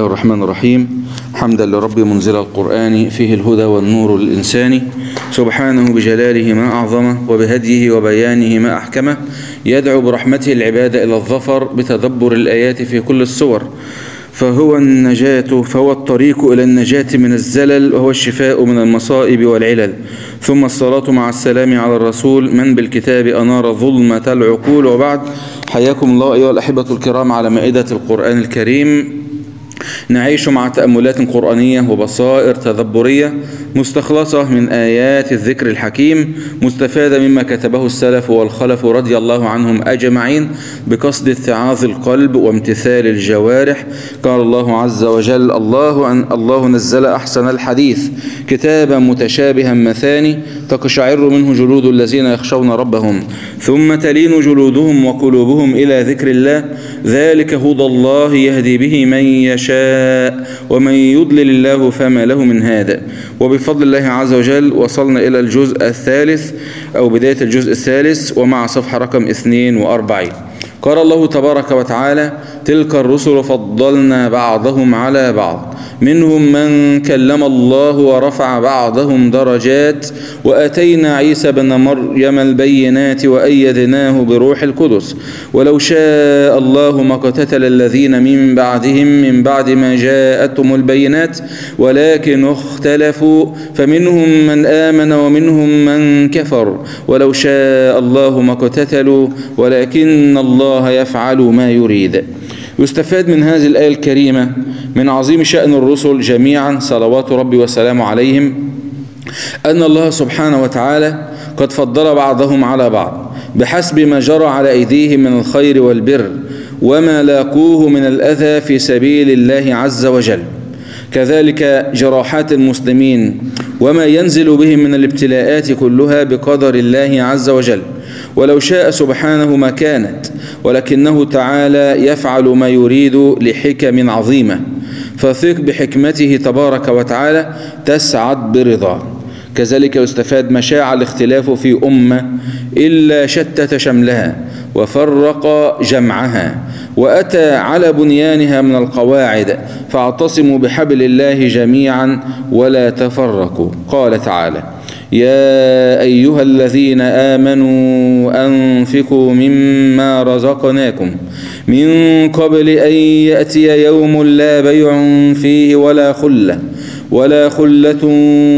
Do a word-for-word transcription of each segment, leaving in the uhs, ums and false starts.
بسم الله الرحمن الرحيم. حمدا لرب منزل القرآن فيه الهدى والنور الإنساني، سبحانه بجلاله ما أعظمه وبهديه وبيانه ما أحكمه، يدعو برحمته العباد إلى الظفر بتدبر الآيات في كل الصور، فهو النجاة فهو الطريق إلى النجاة من الزلل، وهو الشفاء من المصائب والعلل، ثم الصلاة مع السلام على الرسول من بالكتاب أنار ظلمة العقول. وبعد، حياكم الله أيها الأحبة الكرام على مائدة القرآن الكريم، نعيش مع تأملات قرآنية وبصائر تدبرية مستخلصة من آيات الذكر الحكيم، مستفادة مما كتبه السلف والخلف رضي الله عنهم أجمعين بقصد اتعاظ القلب وامتثال الجوارح. قال الله عز وجل: الله أن الله نزل أحسن الحديث كتابا متشابها مثاني تقشعر منه جلود الذين يخشون ربهم ثم تلين جلودهم وقلوبهم إلى ذكر الله ذلك هدى الله يهدي به من يشاء ومن يضلل الله فما له من هاد. وبفضل الله عز وجل وصلنا إلى الجزء الثالث أو بداية الجزء الثالث، ومع صفحة رقم اثنين وأربعين. قال الله تبارك وتعالى: تلك الرسل فضلنا بعضهم على بعض منهم من كلم الله ورفع بعضهم درجات وأتينا عيسى بن مريم البينات وأيدناه بروح القدس ولو شاء الله ما اقتتل الذين من بعدهم من بعد ما جاءتهم البينات ولكن اختلفوا فمنهم من آمن ومنهم من كفر ولو شاء الله ما اقتتلوا ولكن الله يفعل ما يريد. يستفاد من هذه الآية الكريمة من عظيم شأن الرسل جميعا صلوات ربي وسلامه عليهم أن الله سبحانه وتعالى قد فضل بعضهم على بعض بحسب ما جرى على أيديهم من الخير والبر وما لاقوه من الأذى في سبيل الله عز وجل، كذلك جراحات المسلمين وما ينزل بهم من الابتلاءات كلها بقدر الله عز وجل، ولو شاء سبحانه ما كانت ولكنه تعالى يفعل ما يريد لحكم عظيمة، فثق بحكمته تبارك وتعالى تسعد برضاه. كذلك يستفاد ما شاع الاختلاف في أمة إلا شتت شملها وفرق جمعها وأتى على بنيانها من القواعد، فاعتصموا بحبل الله جميعا ولا تفرقوا. قال تعالى: يا أيها الذين آمنوا أنفقوا مما رزقناكم من قبل أن يأتي يوم لا بيع فيه ولا خلة ولا خلة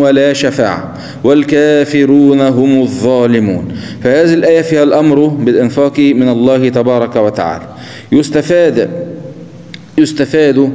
ولا شفاعة والكافرون هم الظالمون. فهذه الآية فيها الأمر بالإنفاق من الله تبارك وتعالى. يستفاد يستفاد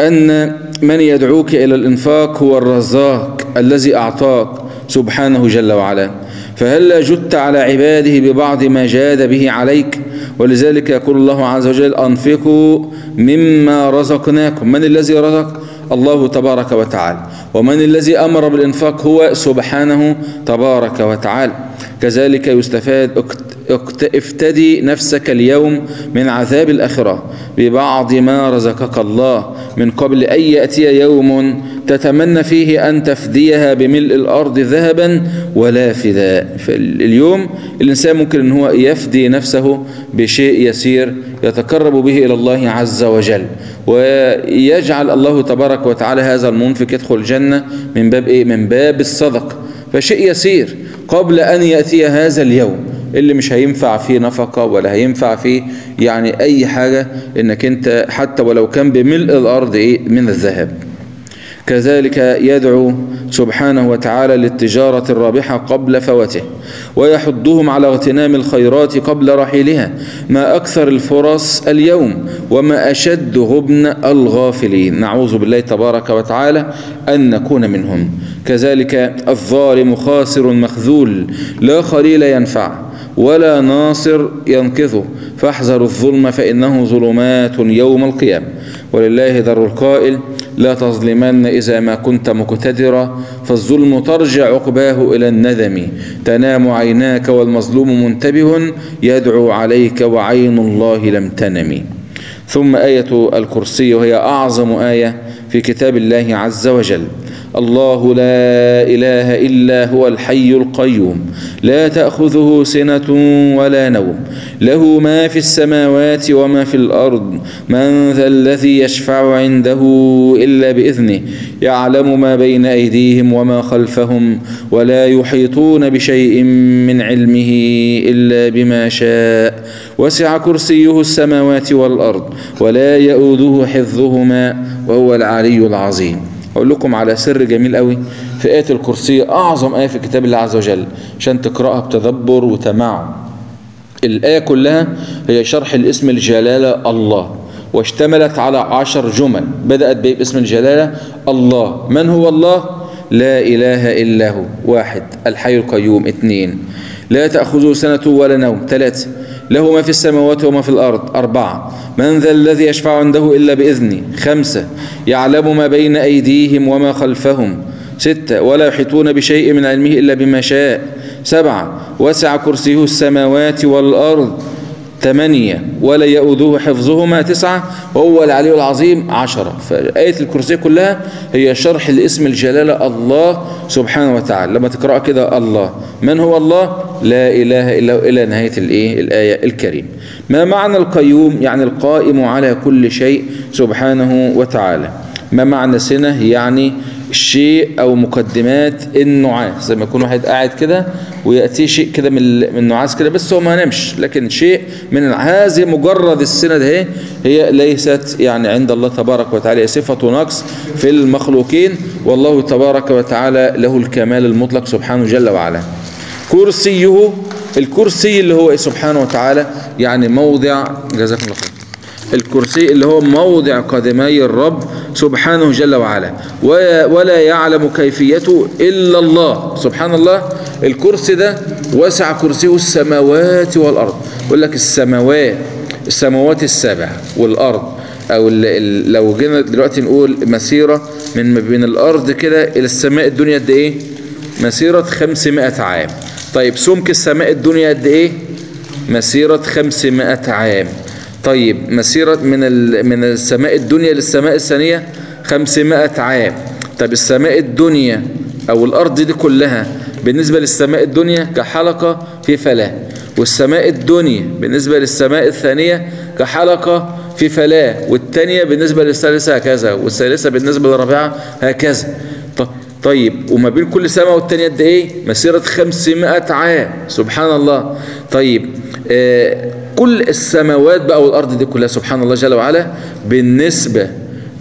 أن من يدعوك إلى الإنفاق هو الرزاق الذي أعطاك سبحانه جل وعلا، فهلا جدت على عباده ببعض ما جاد به عليك، ولذلك يقول الله عز وجل: أنفقوا مما رزقناكم. من الذي رزق؟ الله تبارك وتعالى. ومن الذي أمر بالإنفاق؟ هو سبحانه تبارك وتعالى. كذلك يستفاد افتدي نفسك اليوم من عذاب الآخرة ببعض ما رزقك الله من قبل أن يأتي يوم تتمنى فيه أن تفديها بملء الأرض ذهبا ولا فداء. فاليوم الإنسان ممكن أن هو يفدي نفسه بشيء يسير يتقرب به إلى الله عز وجل، ويجعل الله تبارك وتعالى هذا المنفق يدخل الجنة من باب إيه؟ من باب الصدقة، فشيء يسير قبل أن يأتي هذا اليوم اللي مش هينفع فيه نفقة ولا هينفع فيه يعني أي حاجة، إنك أنت حتى ولو كان بملء الأرض إيه؟ من الذهب. كذلك يدعو سبحانه وتعالى للتجارة الرابحة قبل فوته ويحضهم على اغتنام الخيرات قبل رحيلها، ما أكثر الفرص اليوم وما أشد غبن الغافلين، نعوذ بالله تبارك وتعالى أن نكون منهم. كذلك الظالم خاسر مخذول لا خليل ينفع ولا ناصر ينقذه، فاحذروا الظلم فإنه ظلمات يوم القيامة ولله در القائل: لا تظلمن إذا ما كنت مقتدرا فالظلم ترجع عقباه إلى الندم تنام عيناك والمظلوم منتبه يدعو عليك وعين الله لم تنم. ثم آية الكرسي، وهي أعظم آية في كتاب الله عز وجل. الله لا إله إلا هو الحي القيوم لا تأخذه سنة ولا نوم له ما في السماوات وما في الأرض من ذا الذي يشفع عنده إلا بإذنه يعلم ما بين أيديهم وما خلفهم ولا يحيطون بشيء من علمه إلا بما شاء وسع كرسيه السماوات والأرض ولا يؤوده حفظهما وهو العلي العظيم. أقول لكم على سر جميل قوي في آية الكرسي، أعظم آية في كتاب الله عز وجل عشان تقرأها بتدبر وتمعن. الآية كلها هي شرح الاسم الجلالة الله، واشتملت على عشر جمل. بدأت باسم الجلالة الله. من هو الله؟ لا إله إلا هو. واحد، الحي القيوم. اثنين، لا تأخذه سنة ولا نوم. ثلاثة، له ما في السماوات وما في الأرض. أربعة، من ذا الذي يشفع عنده إلا بإذنه. خمسة، يعلم ما بين أيديهم وما خلفهم. ستة، ولا يحيطون بشيء من علمه إلا بما شاء. سبعة، وسع كرسيه السماوات والأرض. ثمانية، ولا يؤوده حفظهما. تسعة، وهو العلي العظيم. عشرة. فآية الكرسي كلها هي شرح الاسم الجلالة الله سبحانه وتعالى. لما تقرأ كده الله، من هو الله؟ لا إله إلا هو، إلى نهاية الإيه؟ الآية الكريمة. ما معنى القيوم؟ يعني القائم على كل شيء سبحانه وتعالى. ما معنى سنة؟ يعني شيء أو مقدمات النعاس، زي ما يكون واحد قاعد كده ويأتي شيء كده من النعاس كده، بس هو ما نمش، لكن شيء من هذه مجرد السنة ده هي ليست يعني عند الله تبارك وتعالى صفة نقص في المخلوقين، والله تبارك وتعالى له الكمال المطلق سبحانه جل وعلا. كرسيه، الكرسي اللي هو سبحانه وتعالى يعني موضع، جزاكم الله خير، الكرسي اللي هو موضع قدمي الرب سبحانه جل وعلا، ولا يعلم كيفيته إلا الله. سبحان الله، الكرسي ده وسع كرسيه السماوات والأرض. يقول لك السماوات، السماوات السبع والأرض، أو لو جينا دلوقتي نقول مسيرة من بين الأرض كده إلى السماء الدنيا قد إيه؟ مسيرة خمسمائة عام. طيب سمك السماء الدنيا قد إيه؟ مسيرة خمسمائة عام. طيب مسيرة من من السماء الدنيا للسماء الثانية خمسمائة عام. طب السماء الدنيا أو الأرض دي كلها بالنسبة للسماء الدنيا كحلقة في فلاة، والسماء الدنيا بالنسبة للسماء الثانية كحلقة في فلاة، والثانية بالنسبة للثالثة هكذا، والثالثة بالنسبة للرابعة هكذا. طيب وما بين كل سماء والثانية قد إيه؟ مسيرة خمسمائة عام. سبحان الله. طيب آه كل السماوات بقى والأرض دي كلها سبحان الله جل وعلا بالنسبة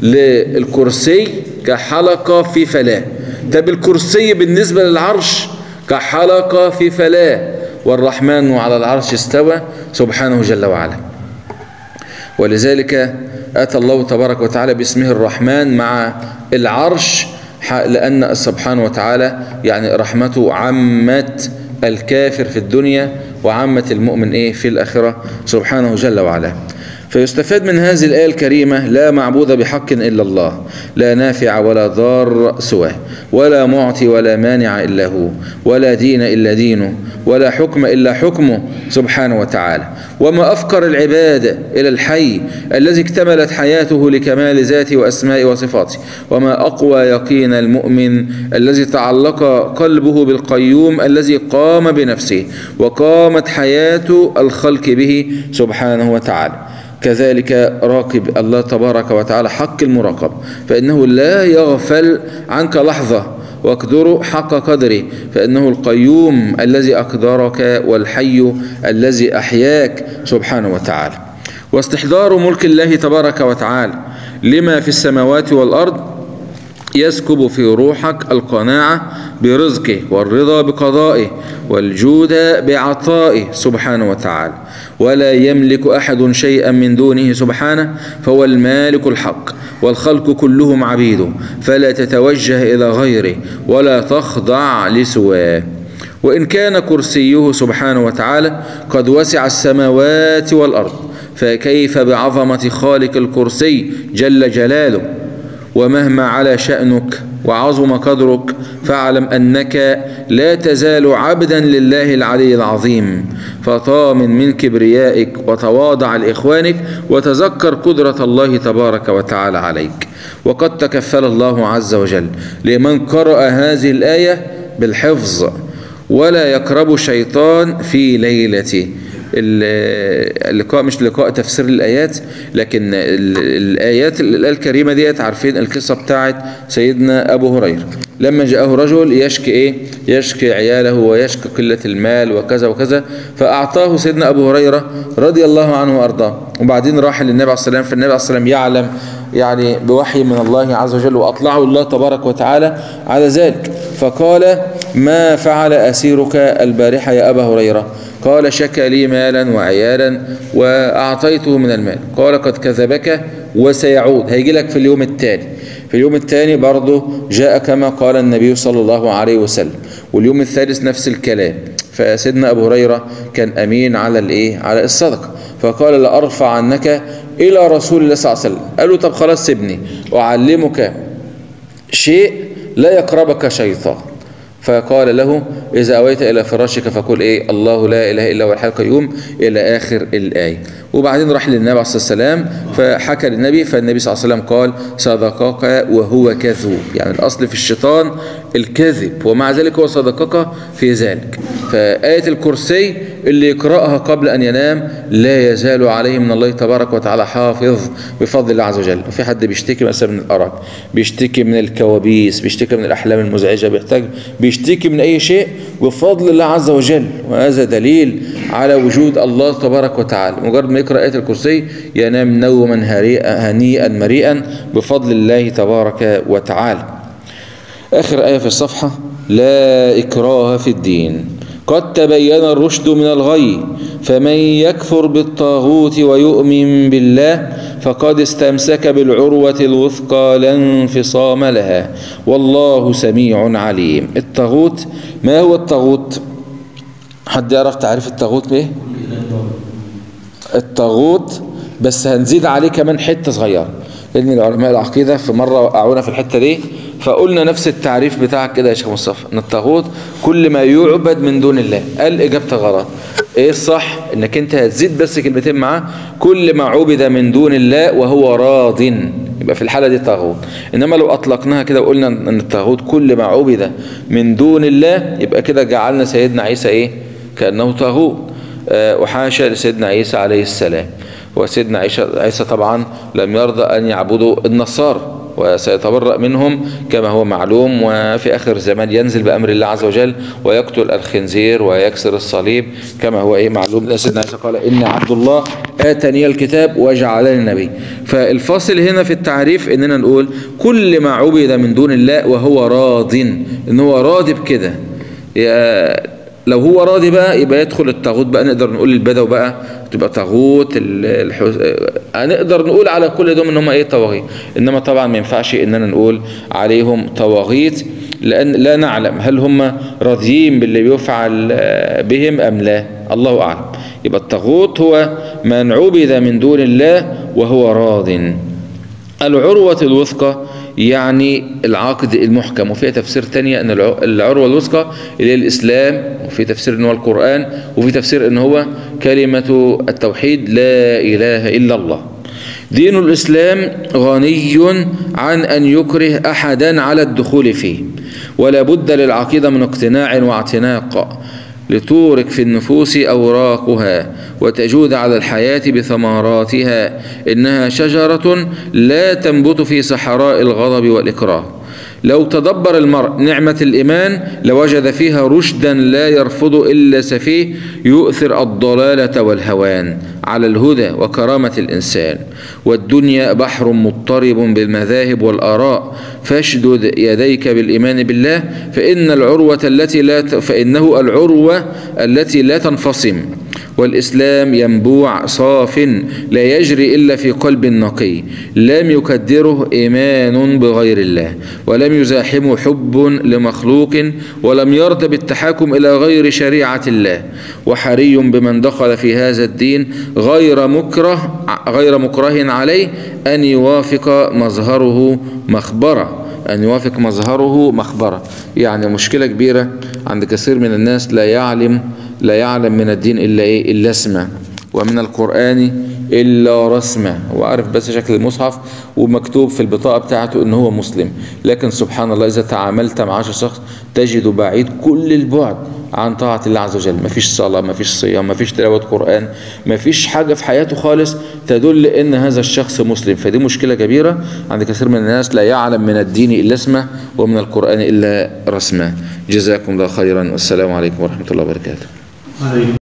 للكرسي كحلقة في فلاة. طب الكرسي بالنسبة للعرش كحلقة في فلاة، والرحمن على العرش استوى سبحانه جل وعلا. ولذلك أتى الله تبارك وتعالى باسمه الرحمن مع العرش، لأن سبحانه وتعالى يعني رحمته عمت الكافر في الدنيا وعامة المؤمن إيه في الآخرة سبحانه جل وعلا. فيستفاد من هذه الآية الكريمة لا معبود بحق إلا الله، لا نافع ولا ضار سواه، ولا معطي ولا مانع إلا هو، ولا دين إلا دينه، ولا حكم إلا حكمه سبحانه وتعالى. وما أفقر العباد إلى الحي الذي اكتملت حياته لكمال ذاته وأسمائه وصفاته، وما أقوى يقين المؤمن الذي تعلق قلبه بالقيوم الذي قام بنفسه وقامت حياة الخلق به سبحانه وتعالى. كذلك راقب الله تبارك وتعالى حق المراقب، فإنه لا يغفل عنك لحظة، واقدره حق قدره، فإنه القيوم الذي أقدرك والحي الذي أحياك سبحانه وتعالى. واستحضار ملك الله تبارك وتعالى لما في السماوات والأرض يسكب في روحك القناعة برزقه، والرضا بقضائه، والجود بعطائه سبحانه وتعالى. ولا يملك أحد شيئا من دونه سبحانه، فهو المالك الحق، والخلق كلهم عبيده، فلا تتوجه إلى غيره ولا تخضع لسواه. وإن كان كرسيه سبحانه وتعالى قد وسع السماوات والأرض، فكيف بعظمة خالق الكرسي جل جلاله؟ ومهما على شأنك وعظم قدرك فاعلم أنك لا تزال عبدا لله العلي العظيم، فطامن من كبريائك وتواضع لإخوانك، وتذكر قدرة الله تبارك وتعالى عليك. وقد تكفل الله عز وجل لمن قرأ هذه الآية بالحفظ، ولا يقرب شيطان في ليلته. اللقاء مش لقاء تفسير الآيات، لكن الآيات الكريمة ديت عارفين القصة بتاعت سيدنا أبو هريرة لما جاءه رجل يشكي إيه؟ يشكي عياله ويشكي قلة المال وكذا وكذا، فأعطاه سيدنا أبو هريرة رضي الله عنه وأرضاه. وبعدين راح للنبي عليه السلام، فالنبي عليه السلام يعلم يعني بوحي من الله عز وجل، وأطلعه الله تبارك وتعالى على ذلك، فقال: ما فعل أسيرك البارحة يا أبا هريرة؟ قال: شكى لي مالا وعيالا وأعطيته من المال. قال: قد كذبك وسيعود، هيجي لك في اليوم التالي. في اليوم الثاني برضه جاء كما قال النبي صلى الله عليه وسلم، واليوم الثالث نفس الكلام. فسيدنا أبو هريرة كان أمين على الإيه؟ على الصدقة، فقال: لأرفع عنك إلى رسول الله صلى الله عليه وسلم. قال له: طب خلاص سيبني وأعلمك شيء لا يقربك شيطان. فقال له: إذا أويت إلى فراشك فقل إيه؟ الله لا إله إلا هو الحي القيوم، إلى آخر الآية. وبعدين راح للنبي عليه السلام فحكى للنبي، فالنبي صلى الله عليه وسلم قال: صدقك وهو كذوب. يعني الأصل في الشيطان الكذب، ومع ذلك هو صدقك في ذلك. فآية الكرسي اللي يقرأها قبل أن ينام لا يزال عليه من الله تبارك وتعالى حافظ بفضل الله عز وجل. وفي حد بيشتكي مثلا من الأرق، بيشتكي من الكوابيس، بيشتكي من الأحلام المزعجة، بيحتاج بيشتكي من أي شيء بفضل الله عز وجل. وهذا دليل على وجود الله تبارك وتعالى، مجرد ما يقرأ آية الكرسي ينام نوما هنيئا مريئا بفضل الله تبارك وتعالى. آخر آية في الصفحة: لا إكراه في الدين، قد تبين الرشد من الغي، فمن يكفر بالطاغوت ويؤمن بالله فقد استمسك بالعروة الوثقى لا انفصام لها، والله سميع عليم. الطاغوت، ما هو الطاغوت؟ حد يعرف تعريف الطاغوت ايه؟ الطاغوت، بس هنزيد عليه كمان حته صغيره، لان العلماء العقيده في مره وقعونا في الحته دي، فقلنا نفس التعريف بتاعك كده يا شيخ مصطفى، ان الطاغوت كل ما يعبد من دون الله. قال اجابتك غلط. ايه الصح؟ انك انت هتزيد بس كلمتين معاه: كل ما عبد من دون الله وهو راض، يبقى في الحاله دي طاغوت. انما لو اطلقناها كده وقلنا ان الطاغوت كل ما عبد من دون الله، يبقى كده جعلنا سيدنا عيسى ايه؟ كانه طاغوت. أه وحاشا لسيدنا عيسى عليه السلام. وسيدنا عيسى طبعا لم يرضى ان يعبدوا النصارى، وسيتبرأ منهم كما هو معلوم، وفي آخر الزمان ينزل بأمر الله عز وجل ويقتل الخنزير ويكسر الصليب كما هو إيه معلوم. سيدنا عيسى قال: إن عبد الله آتني الكتاب وجعلني نبي. فالفاصل هنا في التعريف إننا نقول كل ما عبد من دون الله وهو راض، إن هو راضي بكده. لو هو راضي بقى يبقى يدخل الطاغوت، بقى نقدر نقول البدو بقى تبقى طاغوت، الحز... نقدر نقول على كل دول ان هم ايه؟ طواغيت. انما طبعا ما ينفعش اننا نقول عليهم طواغيت، لان لا نعلم هل هم راضيين باللي بيفعل بهم ام لا، الله اعلم. يبقى الطاغوت هو من عبد من دون الله وهو راض. العروة الوثقى يعني العقد المحكم، وفيها تفسير تانية ان العروة الوثقى اللي هي الاسلام، وفي تفسير ان هو القرآن، وفي تفسير ان هو كلمة التوحيد لا اله الا الله. دين الاسلام غني عن ان يكره احدا على الدخول فيه، ولا بد للعقيدة من اقتناع واعتناق لتورك في النفوس أوراقها وتجود على الحياة بثمراتها، إنها شجرة لا تنبت في صحراء الغضب والإكراه. لو تدبر المرء نعمة الإيمان لوجد فيها رشدا لا يرفض إلا سفيه يؤثر الضلالة والهوان على الهدى وكرامة الإنسان. والدنيا بحر مضطرب بالمذاهب والآراء، فاشدد يديك بالإيمان بالله، فإن العروة التي لا ت... فإنه العروة التي لا تنفصم. والإسلام ينبوع صاف لا يجري إلا في قلب نقي، لم يكدره إيمان بغير الله، ولم يزاحمه حب لمخلوق، ولم يرضى بالتحاكم إلى غير شريعة الله. وحري بمن دخل في هذا الدين غير مكره غير مكره عليه أن يوافق مظهره مخبرة، أن يوافق مظهره مخبرة. يعني مشكلة كبيرة عند كثير من الناس، لا يعلم لا يعلم من الدين إلا إيه إلا اسمه، ومن القرآن إلا رسمه، هو عارف بس شكل المصحف ومكتوب في البطاقة بتاعته إن هو مسلم، لكن سبحان الله إذا تعاملت مع عشر شخص تجد بعيد كل البعد عن طاعة الله عز وجل، مفيش صلاة، مفيش صيام، مفيش تلاوة قرآن، مفيش حاجة في حياته خالص تدل إن هذا الشخص مسلم. فدي مشكلة كبيرة عند كثير من الناس، لا يعلم من الدين إلا اسمه ومن القرآن إلا رسمه. جزاكم الله خيرا والسلام عليكم ورحمة الله وبركاته.